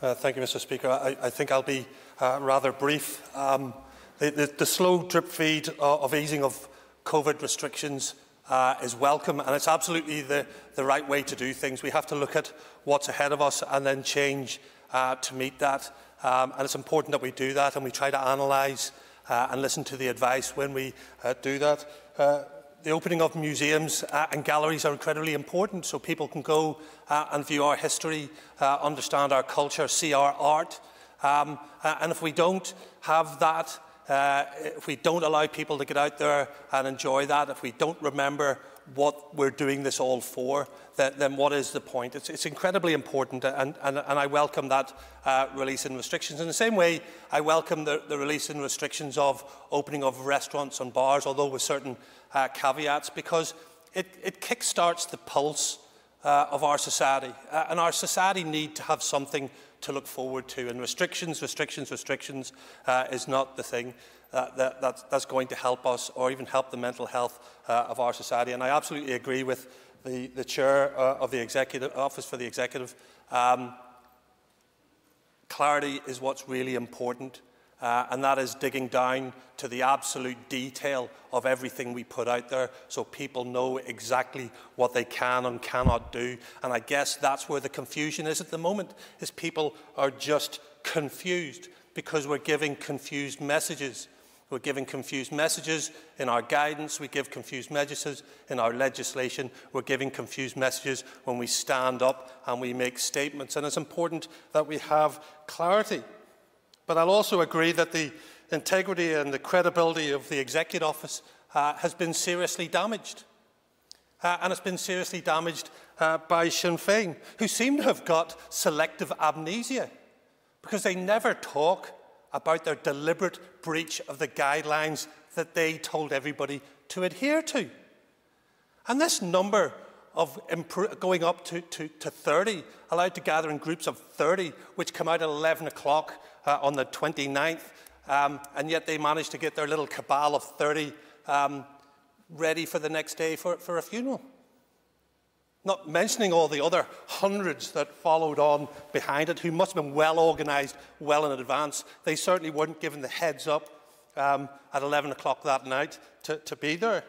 Uh, thank you, Mister Speaker. I, I think I'll be uh, rather brief. Um, the, the, the slow drip feed of easing of COVID restrictions Uh, is welcome, and it's absolutely the, the right way to do things. We have to look at what's ahead of us and then change uh, to meet that. Um, and it's important that we do that, and we try to analyse uh, and listen to the advice when we uh, do that. Uh, the opening of museums uh, and galleries are incredibly important, so people can go uh, and view our history, uh, understand our culture, see our art. Um, uh, and if we don't have that, Uh, if we don't allow people to get out there and enjoy that, if we don't remember what we're doing this all for, that, then what is the point? It's, it's incredibly important, and, and, and I welcome that uh, release in restrictions. In the same way, I welcome the, the release in restrictions of opening of restaurants and bars, although with certain uh, caveats, because it, it kickstarts the pulse uh, of our society, uh, and our society need to have something to look forward to, and restrictions, restrictions, restrictions uh, is not the thing uh, that, that's, that's going to help us or even help the mental health uh, of our society. And I absolutely agree with the, the chair uh, of the executive office for the executive. Um, clarity is what's really important, uh, and that is digging down to the absolute detail of everything we put out there so people know exactly what they can and cannot do. And I guess that's where the confusion is at the moment, is people are just confused because we're giving confused messages. We're giving confused messages in our guidance, we give confused messages in our legislation, we're giving confused messages when we stand up and we make statements. And it's important that we have clarity. But I'll also agree that the integrity and the credibility of the Executive Office uh, has been seriously damaged. Uh, and it's been seriously damaged uh, by Sinn Féin, who seem to have got selective amnesia because they never talk about their deliberate breach of the guidelines that they told everybody to adhere to. And this number of going up to, to, to thirty, allowed to gather in groups of thirty, which come out at eleven o'clock uh, on the twenty-ninth, um, and yet they managed to get their little cabal of thirty um, ready for the next day for, for a funeral. Not mentioning all the other hundreds that followed on behind it, who must have been well organised, well in advance. They certainly weren't given the heads up um, at eleven o'clock that night to, to be there.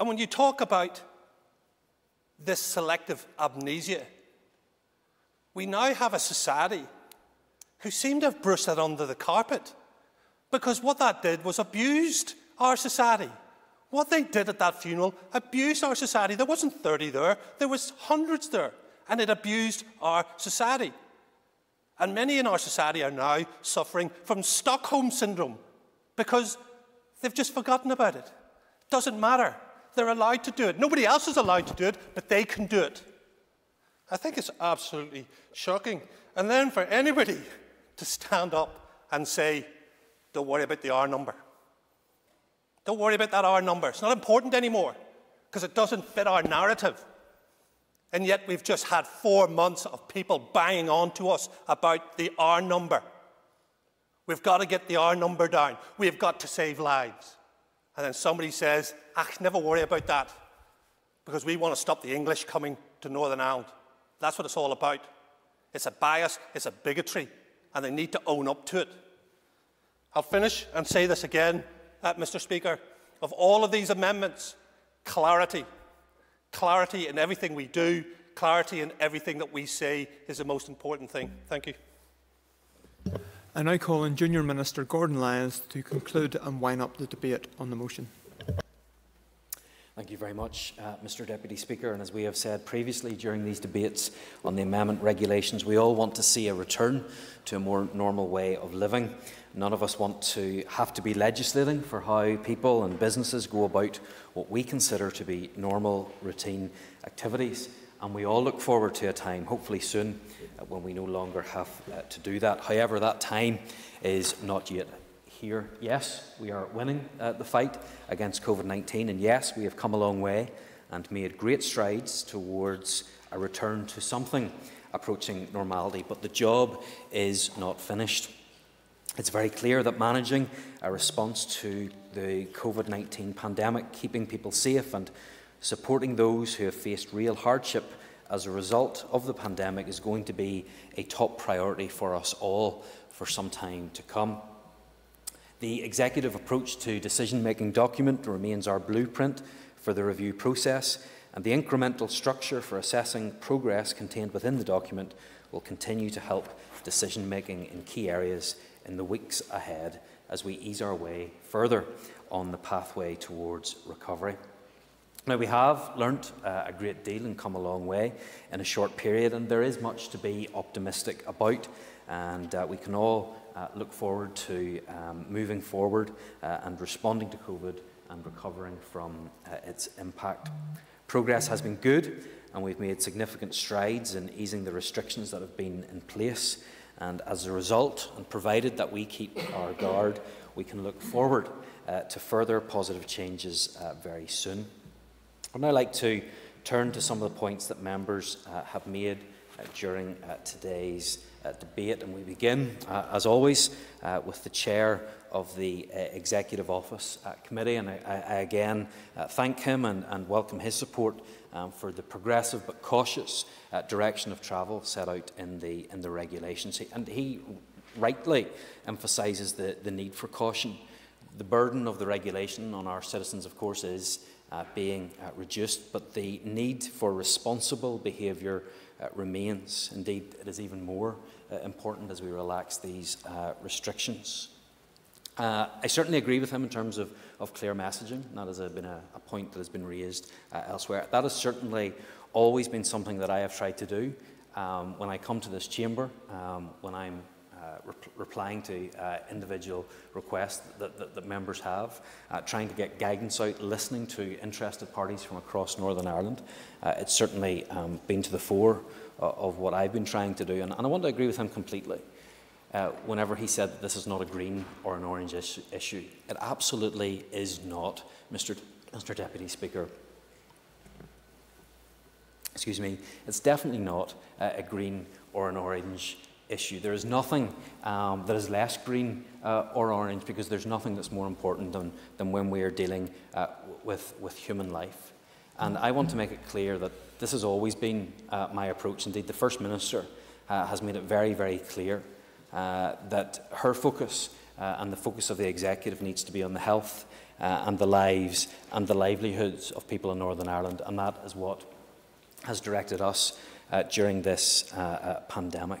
And when you talk about this selective amnesia, we now have a society who seem to have brushed that under the carpet, because what that did was abused our society. What they did at that funeral abused our society. There wasn't thirty there, there was hundreds there, and it abused our society. And many in our society are now suffering from Stockholm syndrome because they've just forgotten about it. It doesn't matter. They're allowed to do it. Nobody else is allowed to do it, but they can do it. I think it's absolutely shocking. And then for anybody to stand up and say, don't worry about the R number. Don't worry about that R number. It's not important anymore because it doesn't fit our narrative. And yet we've just had four months of people banging on to us about the R number. We've got to get the R number down. We've got to save lives. And then somebody says, ah, never worry about that because we want to stop the English coming to Northern Ireland. That's what it's all about. It's a bias, it's a bigotry, and they need to own up to it. I'll finish and say this again. Uh, Mister Speaker, of all of these amendments, clarity. Clarity in everything we do, clarity in everything that we say is the most important thing. Thank you. I now call on Junior Minister Gordon Lyons to conclude and wind up the debate on the motion. Thank you very much, uh, Mister Deputy Speaker. And as we have said previously during these debates on the amendment regulations, we all want to see a return to a more normal way of living. None of us want to have to be legislating for how people and businesses go about what we consider to be normal, routine activities. And we all look forward to a time, hopefully soon, uh, when we no longer have uh, to do that. However, that time is not yet here. Yes, we are winning uh, the fight against COVID nineteen, and yes, we have come a long way and made great strides towards a return to something approaching normality, but the job is not finished. It's very clear that managing a response to the COVID nineteen pandemic, keeping people safe and supporting those who have faced real hardship as a result of the pandemic is going to be a top priority for us all for some time to come. The executive approach to decision-making document remains our blueprint for the review process, and the incremental structure for assessing progress contained within the document will continue to help decision-making in key areas in the weeks ahead as we ease our way further on the pathway towards recovery. Now, we have learnt uh, a great deal and come a long way in a short period, and there is much to be optimistic about, and uh, we can all Uh, look forward to um, moving forward uh, and responding to COVID and recovering from uh, its impact. Progress has been good, and we've made significant strides in easing the restrictions that have been in place. And as a result, and provided that we keep our guard, we can look forward uh, to further positive changes uh, very soon. I'd now like to turn to some of the points that members uh, have made uh, during uh, today's Uh, debate, and we begin, uh, as always, uh, with the Chair of the uh, Executive Office uh, Committee, and I, I, I again uh, thank him and, and welcome his support um, for the progressive but cautious uh, direction of travel set out in the, in the regulations. He, and he rightly emphasises the, the need for caution. The burden of the regulation on our citizens, of course, is uh, being uh, reduced, but the need for responsible behaviour uh, remains. Indeed, it is even more uh, important as we relax these uh, restrictions. Uh, I certainly agree with him in terms of, of clear messaging. That has been a, a point that has been raised uh, elsewhere. That has certainly always been something that I have tried to do. Um, when I come to this chamber, um, when I'm uh, re replying to uh, individual requests that, that, that members have, uh, trying to get guidance out, listening to interested parties from across Northern Ireland, uh, it's certainly um, been to the fore uh, of what I've been trying to do. And, and I want to agree with him completely. Uh, whenever he said that this is not a green or an orange is issue. It absolutely is not, Mister Mister Deputy Speaker. Excuse me. It's definitely not uh, a green or an orange issue. There is nothing um, that is less green uh, or orange, because there's nothing that's more important than, than when we are dealing uh, with, with human life. And I want to make it clear that this has always been uh, my approach. Indeed, the First Minister uh, has made it very, very clear Uh, that her focus uh, and the focus of the executive needs to be on the health uh, and the lives and the livelihoods of people in Northern Ireland, and that is what has directed us uh, during this uh, uh, pandemic.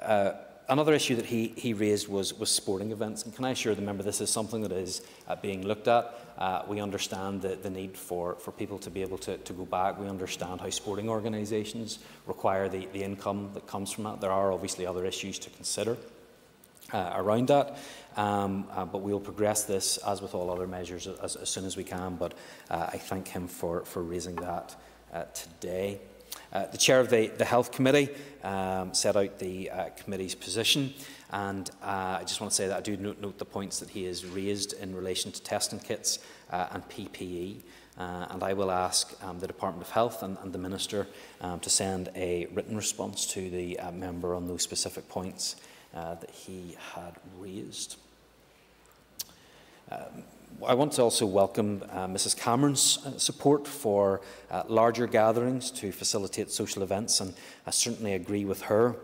Uh, another issue that he, he raised was, was sporting events, and can I assure the member this is something that is uh, being looked at. Uh, we understand the, the need for, for people to be able to, to go back. We understand how sporting organisations require the, the income that comes from that. There are obviously other issues to consider uh, around that, um, uh, but we will progress this, as with all other measures, as, as soon as we can. But uh, I thank him for, for raising that uh, today. Uh, the Chair of the, the Health Committee um, set out the uh, committee's position, and uh, I just want to say that I do note, note the points that he has raised in relation to testing kits uh, and P P E, uh, and I will ask um, the Department of Health and, and the Minister um, to send a written response to the uh, member on those specific points uh, that he had raised. Um, I want to also welcome uh, Missus Cameron's uh, support for uh, larger gatherings to facilitate social events, and I certainly agree with her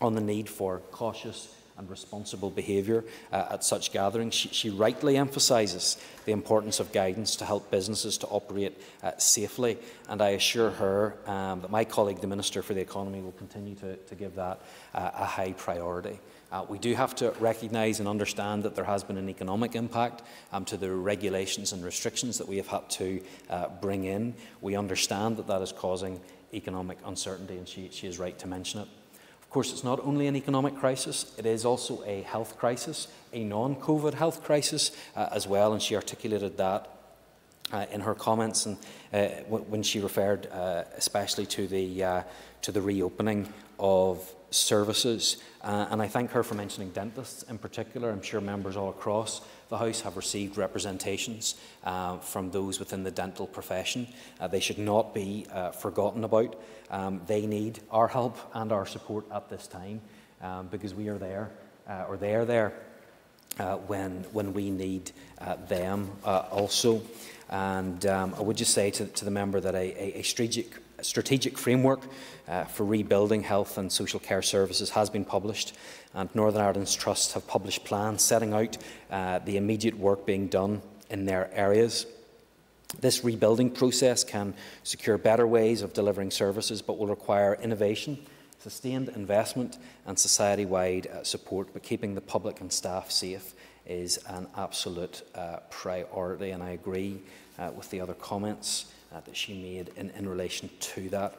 on the need for cautious and responsible behaviour uh, at such gatherings. She, she rightly emphasises the importance of guidance to help businesses to operate uh, safely, and I assure her um, that my colleague, the Minister for the Economy, will continue to, to give that uh, a high priority. Uh, we do have to recognise and understand that there has been an economic impact um, to the regulations and restrictions that we have had to uh, bring in. We understand that that is causing economic uncertainty, and she, she is right to mention it. Of course, it's not only an economic crisis, it is also a health crisis, a non-COVID health crisis uh, as well, and she articulated that Uh, in her comments, and uh, when she referred uh, especially to the uh, to the reopening of services, uh, and I thank her for mentioning dentists in particular. I'm sure members all across the House have received representations uh, from those within the dental profession. Uh, they should not be uh, forgotten about. Um, they need our help and our support at this time, um, because we are there, uh, or they are there, uh, when when we need uh, them uh, also. And um, I would just say to, to the member that a, a, strategic, a strategic framework uh, for rebuilding health and social care services has been published, and Northern Ireland's trusts have published plans setting out uh, the immediate work being done in their areas. This rebuilding process can secure better ways of delivering services, but will require innovation, sustained investment and society-wide uh, support, but keeping the public and staff safe is an absolute uh, priority, and I agree uh, with the other comments uh, that she made in, in relation to that.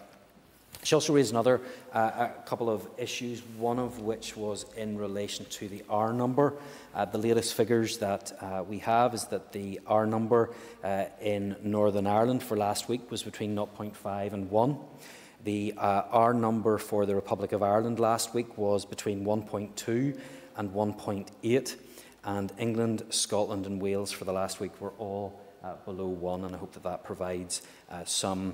She also raised another uh, a couple of issues, one of which was in relation to the R number. Uh, the latest figures that uh, we have is that the R number uh, in Northern Ireland for last week was between zero point five and one. The uh, R number for the Republic of Ireland last week was between one point two and one point eight. And England, Scotland and Wales for the last week were all uh, below one, and I hope that that provides uh, some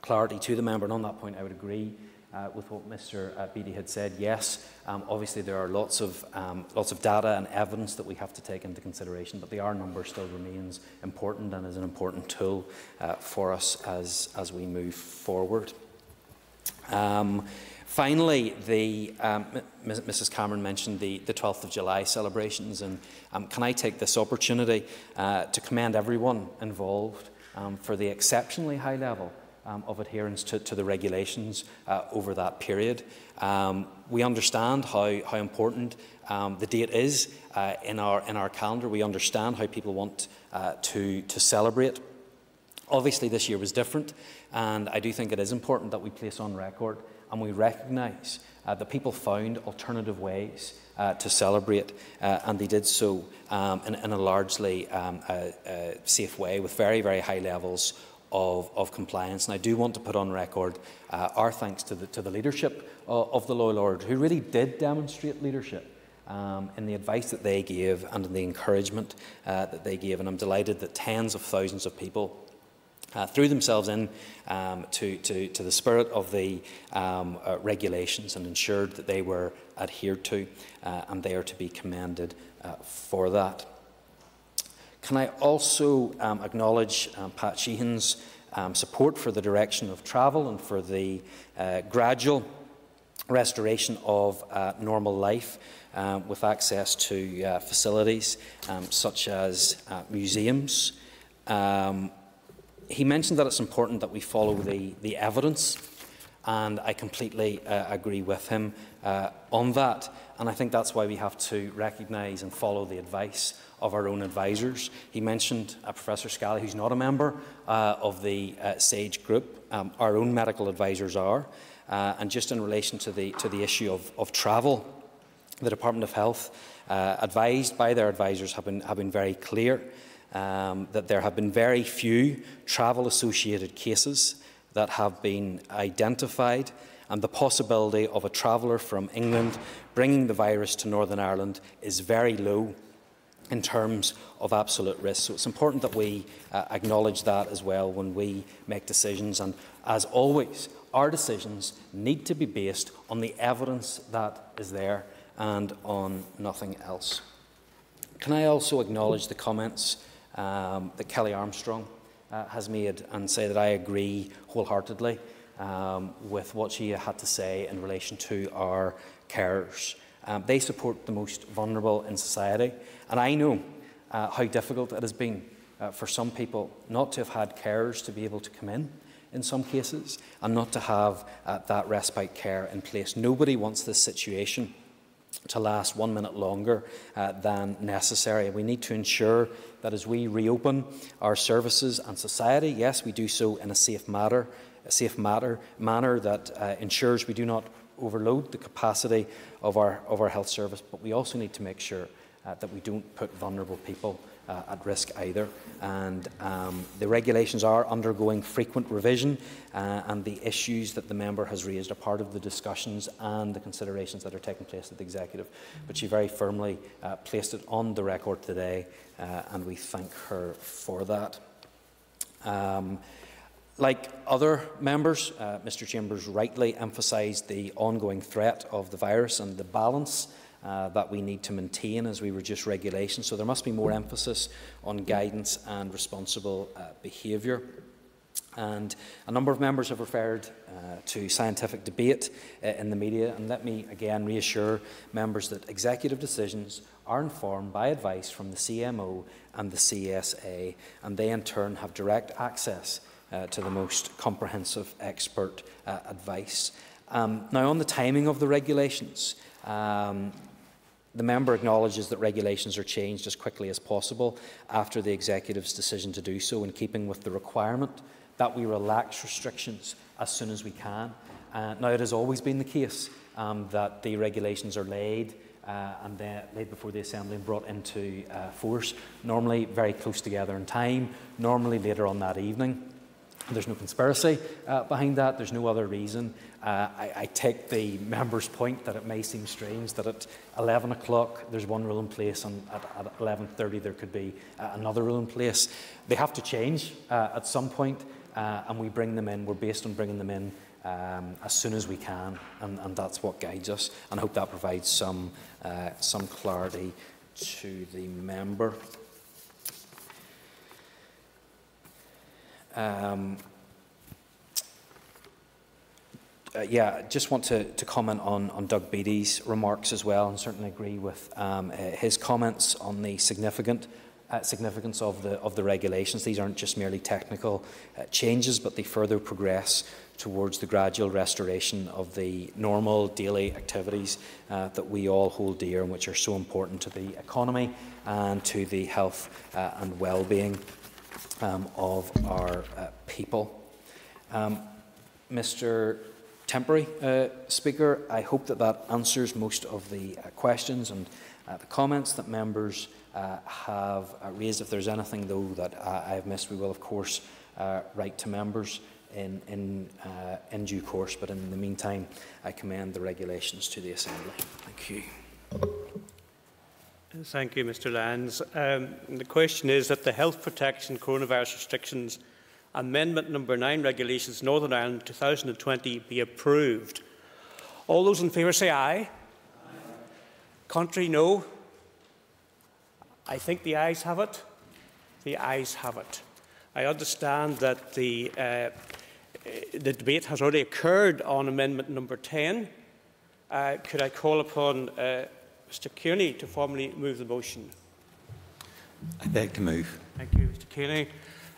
clarity to the member. And on that point, I would agree uh, with what Mister Uh, Beattie had said. Yes, um, obviously there are lots of, um, lots of data and evidence that we have to take into consideration, but the R number still remains important and is an important tool uh, for us as, as we move forward. Um, Finally, the, um, Missus Cameron mentioned the, the twelfth of July celebrations, and um, can I take this opportunity uh, to commend everyone involved um, for the exceptionally high level Um, of adherence to, to the regulations uh, over that period. Um, we understand how, how important um, the date is uh, in, our, in our calendar. We understand how people want uh, to, to celebrate. Obviously, this year was different, and I do think it is important that we place on record and we recognise uh, that people found alternative ways uh, to celebrate, uh, and they did so um, in, in a largely um, uh, uh, safe way with very, very high levels Of, of compliance. And I do want to put on record uh, our thanks to the, to the leadership of, of the Low Lord, who really did demonstrate leadership um, in the advice that they gave and in the encouragement uh, that they gave. And I'm delighted that tens of thousands of people uh, threw themselves in um, to, to, to the spirit of the um, uh, regulations and ensured that they were adhered to, uh, and they are to be commended uh, for that. Can I also um, acknowledge um, Pat Sheehan's um, support for the direction of travel and for the uh, gradual restoration of uh, normal life um, with access to uh, facilities um, such as uh, museums. Um, he mentioned that it's important that we follow the, the evidence, and I completely uh, agree with him uh, on that. And I think that's why we have to recognise and follow the advice of our own advisors. He mentioned uh, Professor Scally, who's not a member uh, of the uh, SAGE group. Um, our own medical advisors are. Uh, and just in relation to the, to the issue of, of travel, the Department of Health, uh, advised by their advisors, have been, have been very clear um, that there have been very few travel-associated cases that have been identified, and the possibility of a traveller from England bringing the virus to Northern Ireland is very low in terms of absolute risk. So it's important that we uh, acknowledge that as well when we make decisions. And as always, our decisions need to be based on the evidence that is there and on nothing else. Can I also acknowledge the comments um, that Kelly Armstrong uh, has made, and say that I agree wholeheartedly Um, with what she had to say in relation to our carers. Um, they support the most vulnerable in society, and I know uh, how difficult it has been uh, for some people not to have had carers to be able to come in in some cases, and not to have uh, that respite care in place. Nobody wants this situation to last one minute longer uh, than necessary. We need to ensure that as we reopen our services and society, yes, we do so in a safe manner, a safe matter, manner that uh, ensures we do not overload the capacity of our, of our health service, but we also need to make sure uh, that we don't put vulnerable people uh, at risk either. And um, the regulations are undergoing frequent revision, uh, and the issues that the member has raised are part of the discussions and the considerations that are taking place at the Executive. But she very firmly uh, placed it on the record today, uh, and we thank her for that. Um, Like other members, uh, Mister Chambers rightly emphasised the ongoing threat of the virus and the balance uh, that we need to maintain as we reduce regulation. So there must be more emphasis on guidance and responsible uh, behaviour. And a number of members have referred uh, to scientific debate uh, in the media. And let me again reassure members that executive decisions are informed by advice from the C M O and the C S A, and they in turn have direct access Uh, to the most comprehensive expert uh, advice. Um, now, on the timing of the regulations, um, the member acknowledges that regulations are changed as quickly as possible after the Executive's decision to do so, in keeping with the requirement that we relax restrictions as soon as we can. Uh, now, it has always been the case um, that the regulations are laid Uh, and then laid before the Assembly and brought into uh, force, normally very close together in time, normally later on that evening. There's no conspiracy uh, behind that. There's no other reason. Uh, I, I take the member's point that it may seem strange that at eleven o'clock there's one rule in place, and at, at eleven thirty there could be uh, another rule in place. They have to change uh, at some point, uh, and we bring them in. We're based on bringing them in Um, as soon as we can, and, and that's what guides us. And I hope that provides some, uh, some clarity to the member. Um, Uh, yeah, I just want to, to comment on, on Doug Beattie's remarks as well, and certainly agree with um, uh, his comments on the significant uh, significance of the, of the regulations. These aren't just merely technical uh, changes, but they further progress towards the gradual restoration of the normal daily activities uh, that we all hold dear and which are so important to the economy and to the health uh, and well-being um, of our uh, people. Um, Mister Temporary uh, Speaker, I hope that that answers most of the uh, questions and uh, the comments that members uh, have uh, raised. If there's anything, though, that uh, I have missed, we will, of course, uh, write to members in, in, uh, in due course. But in the meantime, I commend the regulations to the Assembly. Thank you. Thank you, Mister Lyons. Um, the question is that the Health Protection Coronavirus Restrictions Amendment number nine Regulations Northern Ireland twenty twenty be approved. All those in favour say aye. Aye. Contrary, no. I think the ayes have it. The ayes have it. I understand that the, uh, the debate has already occurred on Amendment number ten. Uh, could I call upon uh, Mister Kearney to formally move the motion? I beg to move. Thank you, Mister Kearney.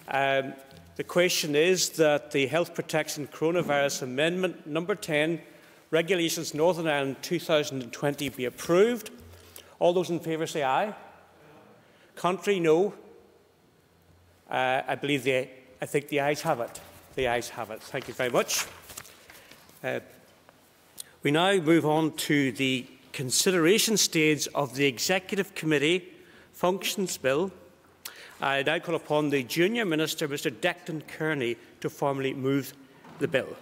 Um, The question is that the Health Protection Coronavirus Amendment number ten, Regulations Northern Ireland twenty twenty be approved. All those in favour say aye. Contrary, no. Uh, I believe the, I think the ayes have it. The ayes have it. Thank you very much. Uh, we now move on to the consideration stage of the Executive Committee Functions Bill. I now call upon the Junior Minister, Mister Declan Kearney, to formally move the bill.